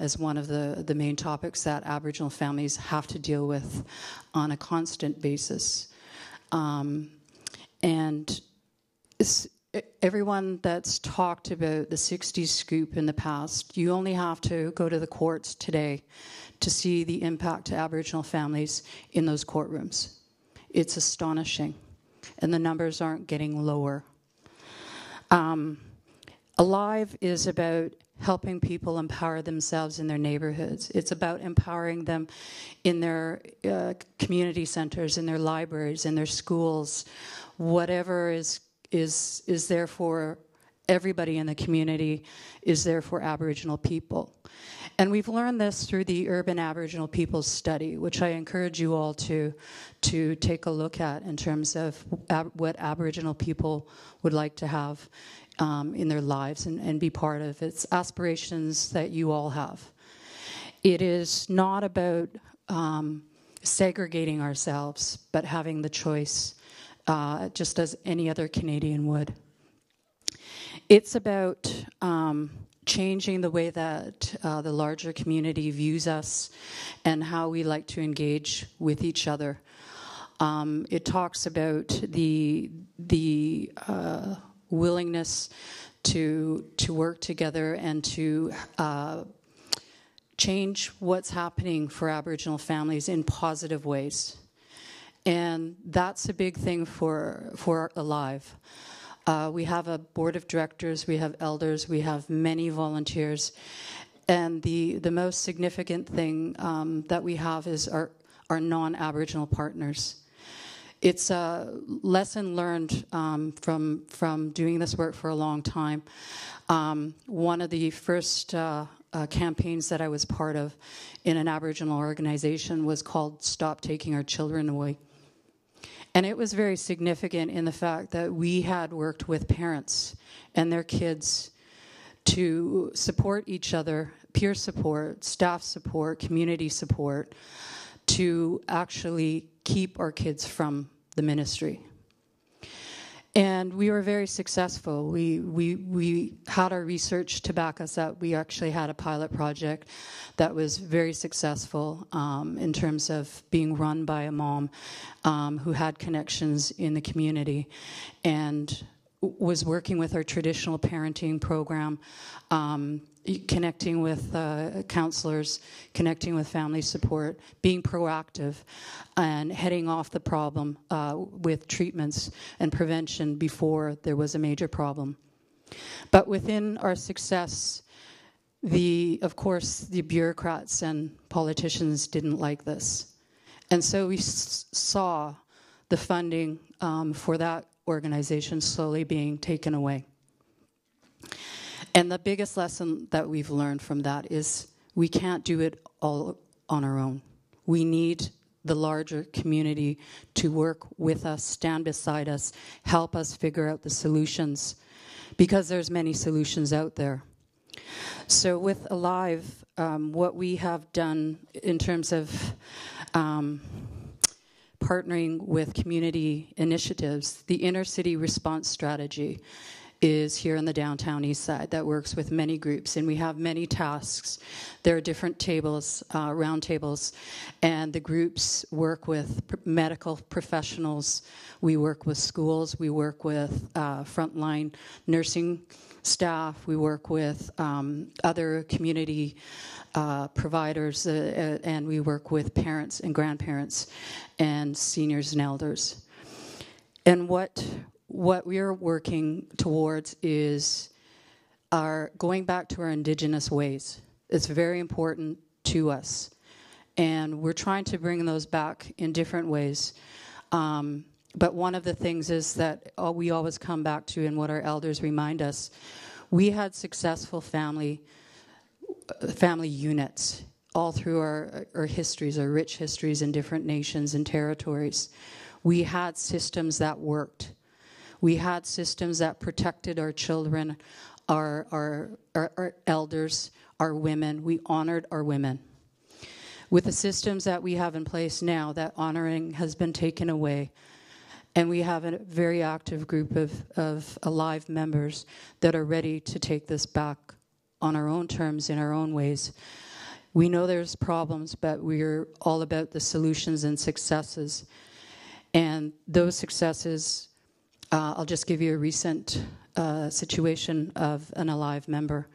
as one of the main topics that Aboriginal families have to deal with on a constant basis. And everyone that's talked about the 60s scoop in the past, you only have to go to the courts today to see the impact to Aboriginal families in those courtrooms. It's astonishing, and the numbers aren't getting lower. ALIVE is about helping people empower themselves in their neighborhoods. It's about empowering them in their community centers, in their libraries, in their schools, whatever is there for everybody in the community is there for Aboriginal people. And we've learned this through the Urban Aboriginal People Study, which I encourage you all to take a look at in terms of what Aboriginal people would like to have in their lives and be part of. It's aspirations that you all have. It is not about segregating ourselves, but having the choice, just as any other Canadian would. It's about changing the way that the larger community views us and how we like to engage with each other. It talks about the willingness to work together and to change what's happening for Aboriginal families in positive ways. And that's a big thing for ALIVE. We have a board of directors, we have elders, we have many volunteers, and the most significant thing that we have is our non-Aboriginal partners. It's a lesson learned from doing this work for a long time. One of the first campaigns that I was part of in an Aboriginal organization was called Stop Taking Our Children Away. And it was very significant in the fact that we had worked with parents and their kids to support each other, peer support, staff support, community support, to actually keep our kids from the ministry. And we were very successful. We had our research to back us up. We actually had a pilot project that was very successful in terms of being run by a mom who had connections in the community and was working with our traditional parenting program, connecting with counselors, connecting with family support, being proactive, and heading off the problem with treatments and prevention before there was a major problem. But within our success, of course, the bureaucrats and politicians didn't like this. And so we saw the funding for that organization slowly being taken away. And the biggest lesson that we've learned from that is we can't do it all on our own. We need the larger community to work with us, stand beside us, help us figure out the solutions, because there's many solutions out there. So with Alive, what we have done in terms of partnering with community initiatives, the Inner City Response Strategy is here in the downtown east side that works with many groups, and we have many tasks. There are different tables, round tables, and the groups work with medical professionals. We work with schools. We work with frontline nursing staff. We work with other community providers, and we work with parents and grandparents and seniors and elders. And what we are working towards is our going back to our Indigenous ways. It's very important to us, and we're trying to bring those back in different ways. But one of the things is that we always come back to, and what our elders remind us, we had successful family units all through our histories, our rich histories in different nations and territories. We had systems that worked. We had systems that protected our children, our elders, our women. We honored our women. With the systems that we have in place now, that honoring has been taken away. And we have a very active group of Alive members that are ready to take this back on our own terms, in our own ways. We know there's problems, but we're all about the solutions and successes. And those successes, I'll just give you a recent situation of an Alive member.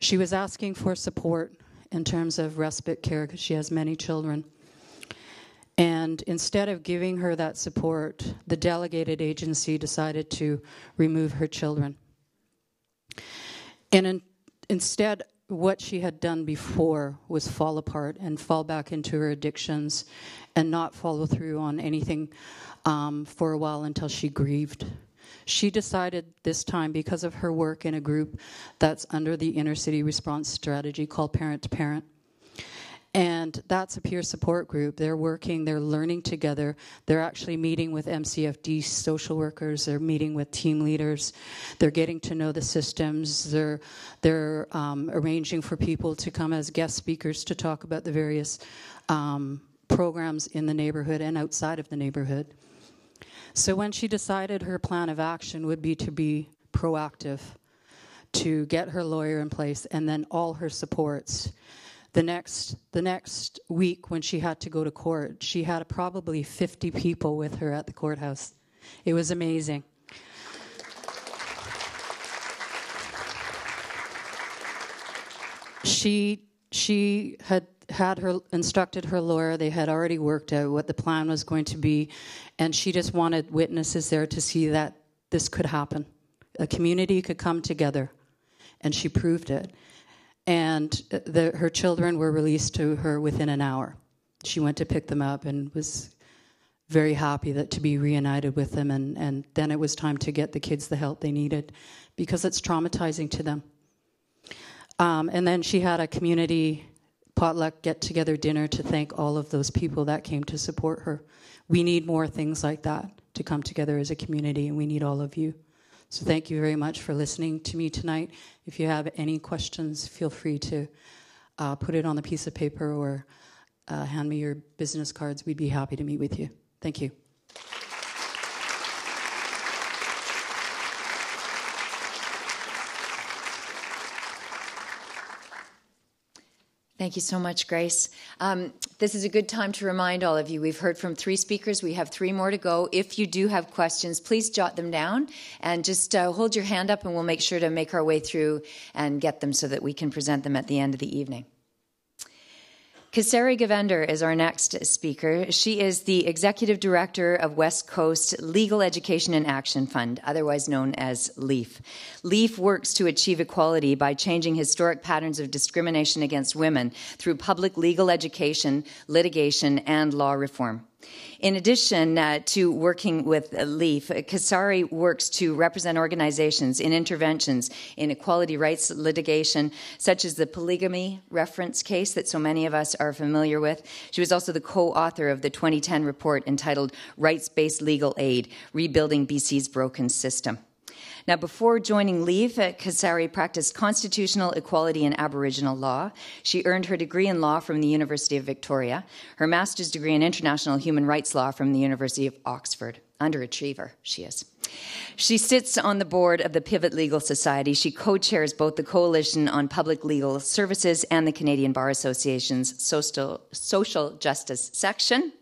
She was asking for support in terms of respite care because she has many children. And instead of giving her that support, the delegated agency decided to remove her children. And instead, what she had done before was fall apart and fall back into her addictions and not follow through on anything for a while until she grieved. She decided this time, because of her work in a group that's under the Inner City Response Strategy called Parent to Parent, and that's a peer support group. They're working, they're learning together. They're actually meeting with MCFD social workers. They're meeting with team leaders. They're getting to know the systems. They're arranging for people to come as guest speakers to talk about the various programs in the neighborhood and outside of the neighborhood. So when she decided her plan of action would be to be proactive, to get her lawyer in place and then all her supports, the next week when she had to go to court, she had probably 50 people with her at the courthouse. It was amazing. She had her instructed her lawyer. They had already worked out what the plan was going to be, and she just wanted witnesses there to see that this could happen. A community could come together, and she proved it. And her children were released to her within an hour. She went to pick them up and was very happy to be reunited with them. And then it was time to get the kids the help they needed, because it's traumatizing to them. And then she had a community potluck get-together dinner to thank all of those people that came to support her. We need more things like that to come together as a community, and we need all of you. So thank you very much for listening to me tonight. If you have any questions, feel free to put it on the piece of paper or hand me your business cards. We'd be happy to meet with you. Thank you. Thank you so much, Grace. This is a good time to remind all of you, we've heard from 3 speakers. We have 3 more to go. If you do have questions, please jot them down and just hold your hand up, and we'll make sure to make our way through and get them so that we can present them at the end of the evening. Kasari Govender is our next speaker. She is the Executive Director of West Coast Legal Education and Action Fund, otherwise known as LEAF. LEAF works to achieve equality by changing historic patterns of discrimination against women through public legal education, litigation, and law reform. In addition to working with LEAF, Kasari works to represent organizations in interventions in equality rights litigation, such as the polygamy reference case that so many of us are familiar with. She was also the co-author of the 2010 report entitled Rights-Based Legal Aid, Rebuilding BC's Broken System. Now, before joining LEAF, Kasari practiced constitutional equality in Aboriginal law. She earned her degree in law from the University of Victoria, her master's degree in international human rights law from the University of Oxford. Underachiever, she is. She sits on the board of the Pivot Legal Society. She co-chairs both the Coalition on Public Legal Services and the Canadian Bar Association's Social Justice Section.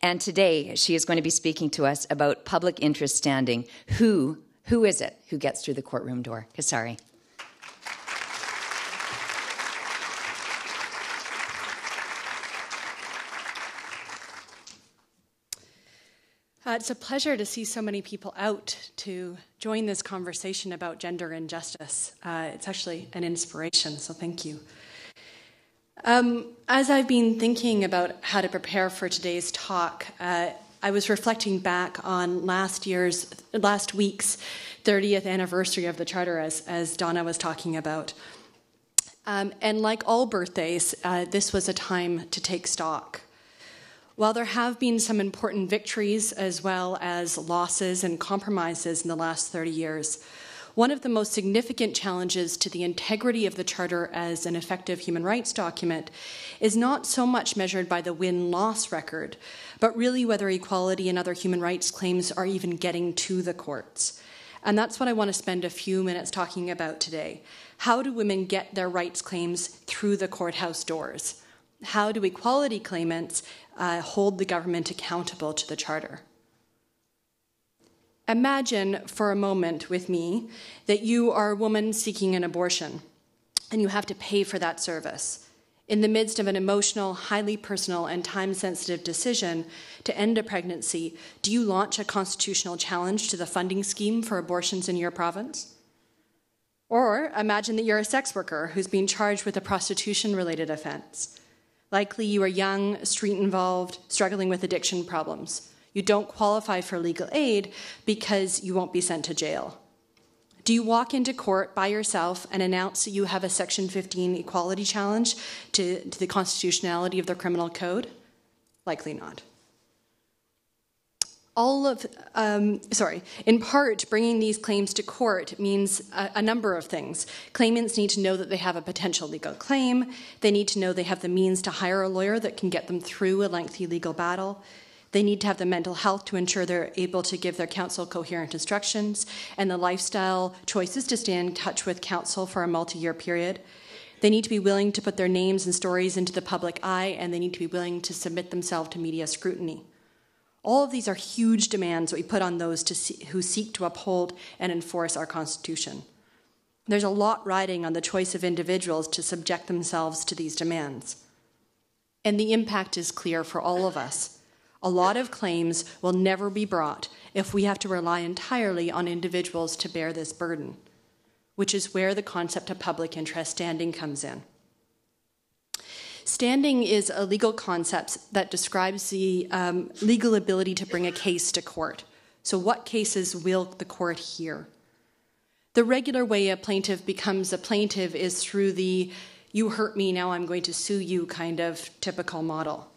And today, she is going to be speaking to us about public interest standing. Who is it who gets through the courtroom door? Kasari. It's a pleasure to see so many people out to join this conversation about gender injustice. It's actually an inspiration, so thank you. As I've been thinking about how to prepare for today's talk, I was reflecting back on last week's 30th anniversary of the Charter, as Donna was talking about. And like all birthdays, this was a time to take stock. While there have been some important victories as well as losses and compromises in the last 30 years, one of the most significant challenges to the integrity of the Charter as an effective human rights document is not so much measured by the win-loss record, but really whether equality and other human rights claims are even getting to the courts. And that's what I want to spend a few minutes talking about today. How do women get their rights claims through the courthouse doors? How do equality claimants hold the government accountable to the Charter? Imagine for a moment with me that you are a woman seeking an abortion and you have to pay for that service in the midst of an emotional, highly personal, and time-sensitive decision to end a pregnancy. Do you launch a constitutional challenge to the funding scheme for abortions in your province? Or imagine that you're a sex worker who's been charged with a prostitution-related offense. Likely you are young, street-involved, struggling with addiction problems. You don't qualify for legal aid because you won't be sent to jail. Do you walk into court by yourself and announce that you have a Section 15 equality challenge to the constitutionality of the criminal code? Likely not. In part, bringing these claims to court means a number of things. Claimants need to know that they have a potential legal claim. They need to know they have the means to hire a lawyer that can get them through a lengthy legal battle. They need to have the mental health to ensure they're able to give their counsel coherent instructions and the lifestyle choices to stay in touch with counsel for a multi-year period. They need to be willing to put their names and stories into the public eye, and they need to be willing to submit themselves to media scrutiny. All of these are huge demands that we put on those who seek to uphold and enforce our Constitution. There's a lot riding on the choice of individuals to subject themselves to these demands. And the impact is clear for all of us. A lot of claims will never be brought if we have to rely entirely on individuals to bear this burden, which is where the concept of public interest standing comes in. Standing is a legal concept that describes the legal ability to bring a case to court. So what cases will the court hear? The regular way a plaintiff becomes a plaintiff is through the "you hurt me, now I'm going to sue you" kind of typical model.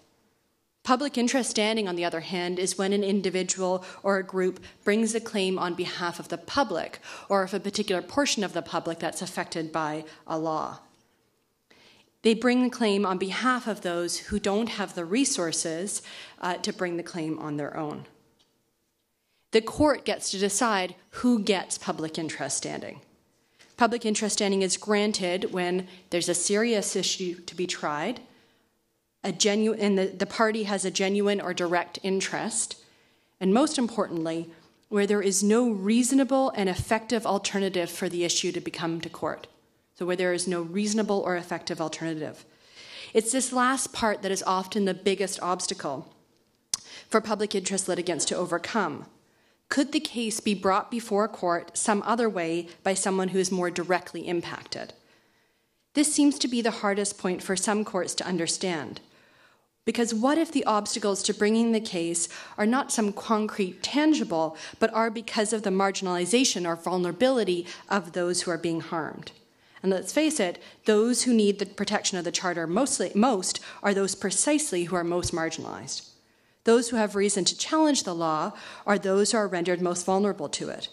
Public interest standing, on the other hand, is when an individual or a group brings a claim on behalf of the public, or if a particular portion of the public that's affected by a law. They bring the claim on behalf of those who don't have the resources to bring the claim on their own. The court gets to decide who gets public interest standing. Public interest standing is granted when there's a serious issue to be tried, and the party has a genuine or direct interest, and most importantly, where there is no reasonable and effective alternative for the issue to come to court. So where there is no reasonable or effective alternative. It's this last part that is often the biggest obstacle for public interest litigants to overcome. Could the case be brought before court some other way by someone who is more directly impacted? This seems to be the hardest point for some courts to understand. Because what if the obstacles to bringing the case are not some concrete tangible, but are because of the marginalization or vulnerability of those who are being harmed? And let's face it, those who need the protection of the Charter most are those precisely who are most marginalized. Those who have reason to challenge the law are those who are rendered most vulnerable to it.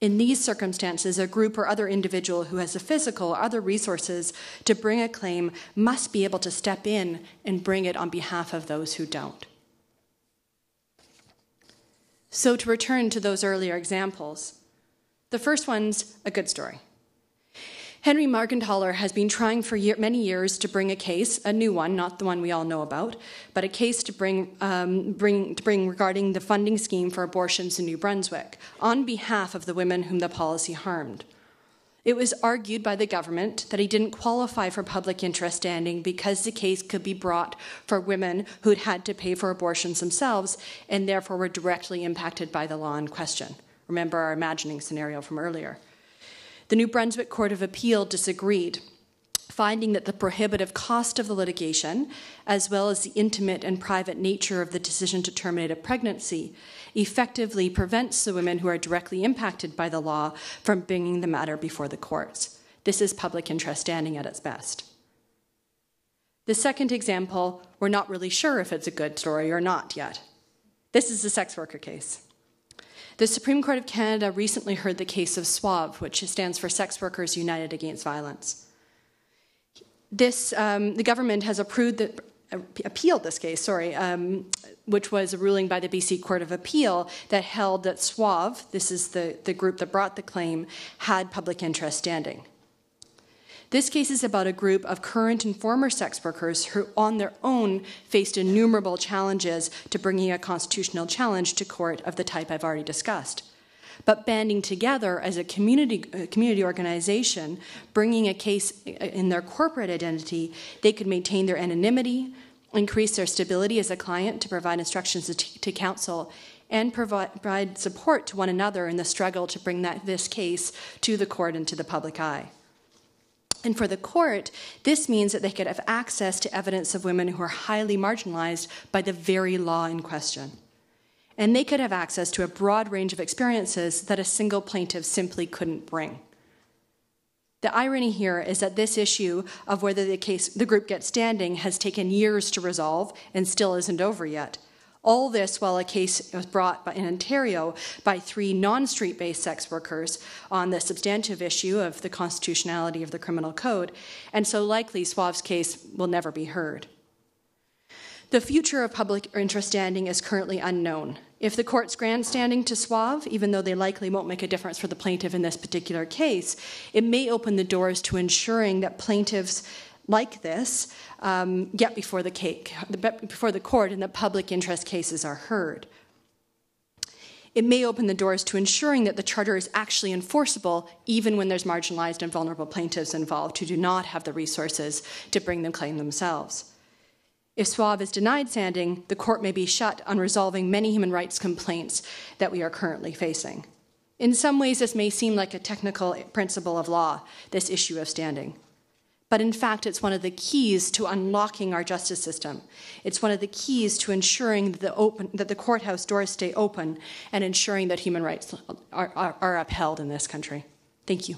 In these circumstances, a group or other individual who has the physical or other resources to bring a claim must be able to step in and bring it on behalf of those who don't. So to return to those earlier examples, the first one's a good story. Henry Margenthaler has been trying for many years to bring a case, a new one, not the one we all know about, but a case to bring regarding the funding scheme for abortions in New Brunswick on behalf of the women whom the policy harmed. It was argued by the government that he didn't qualify for public interest standing because the case could be brought for women who'd had to pay for abortions themselves and therefore were directly impacted by the law in question. Remember our imagining scenario from earlier. The New Brunswick Court of Appeal disagreed, finding that the prohibitive cost of the litigation, as well as the intimate and private nature of the decision to terminate a pregnancy, effectively prevents the women who are directly impacted by the law from bringing the matter before the courts. This is public interest standing at its best. The second example, we're not really sure if it's a good story or not yet. This is the sex worker case. The Supreme Court of Canada recently heard the case of SWAV, which stands for Sex Workers United Against Violence. The government has appealed this case, which was a ruling by the B.C. Court of Appeal that held that SWAV, this is the group that brought the claim, had public interest standing. This case is about a group of current and former sex workers who on their own faced innumerable challenges to bringing a constitutional challenge to court of the type I've already discussed. But banding together as a community organization, bringing a case in their corporate identity, they could maintain their anonymity, increase their stability as a client to provide instructions to counsel, and provide support to one another in the struggle to bring this case to the court and to the public eye. And for the court, this means that they could have access to evidence of women who are highly marginalized by the very law in question. And they could have access to a broad range of experiences that a single plaintiff simply couldn't bring. The irony here is that this issue of whether the group gets standing has taken years to resolve and still isn't over yet. All this while a case was brought in Ontario by three non-street-based sex workers on the substantive issue of the constitutionality of the criminal code, and so likely SWAV's case will never be heard. The future of public interest standing is currently unknown. If the courts grant standing to SWAV, even though they likely won't make a difference for the plaintiff in this particular case, it may open the doors to ensuring that plaintiffs like this, get before the court and the public interest cases are heard. It may open the doors to ensuring that the Charter is actually enforceable even when there's marginalized and vulnerable plaintiffs involved who do not have the resources to bring the claim themselves. If SWAV is denied standing, the court may be shut on resolving many human rights complaints that we are currently facing. In some ways, this may seem like a technical principle of law, this issue of standing. But in fact, it's one of the keys to unlocking our justice system. It's one of the keys to ensuring that the courthouse doors stay open and ensuring that human rights are upheld in this country. Thank you.